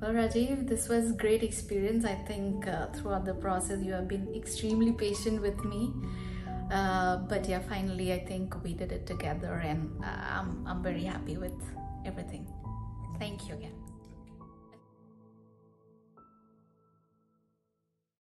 Well, Rajeev, this was a great experience. I think throughout the process you have been extremely patient with me. But yeah, finally I think we did it together, and I'm very happy with everything. Thank you again.